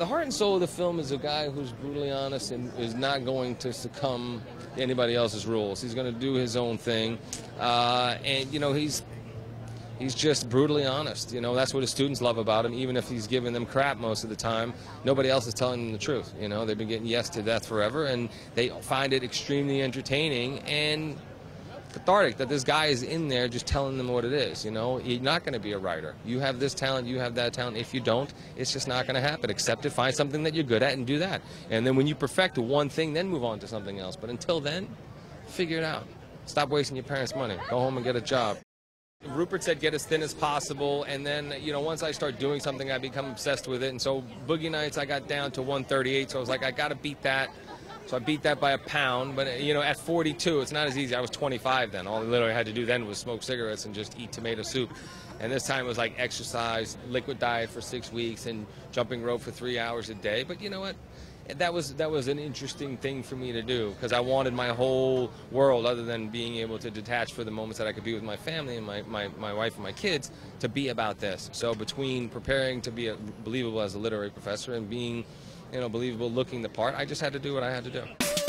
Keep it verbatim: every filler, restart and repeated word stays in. The heart and soul of the film is a guy who's brutally honest and is not going to succumb to anybody else's rules. He's going to do his own thing. Uh, and, you know, he's he's just brutally honest. You know, that's what his students love about him, even if he's giving them crap most of the time. Nobody else is telling them the truth. You know, they've been getting yes to death forever, and they find it extremely entertaining and cathartic that this guy is in there just telling them what it is. You know, you're not going to be a writer. You have this talent, you have that talent. If you don't, it's just not going to happen. Accept it, find something that you're good at, and do that. And then when you perfect one thing, then move on to something else. But until then, figure it out. Stop wasting your parents' money. Go home and get a job. Rupert said get as thin as possible, and then, you know, once I start doing something, I become obsessed with it. And so Boogie Nights, I got down to one thirty-eight, so I was like, I got to beat that. So I beat that by a pound, but, you know, at forty-two, it's not as easy. I was twenty-five then. All I literally had to do then was smoke cigarettes and just eat tomato soup. And this time it was like exercise, liquid diet for six weeks, and jumping rope for three hours a day. But you know what? That was, that was an interesting thing for me to do, because I wanted my whole world, other than being able to detach for the moments that I could be with my family and my, my, my wife and my kids, to be about this. So between preparing to be a, believable as a literary professor and being, you know, believable looking the part, I just had to do what I had to do.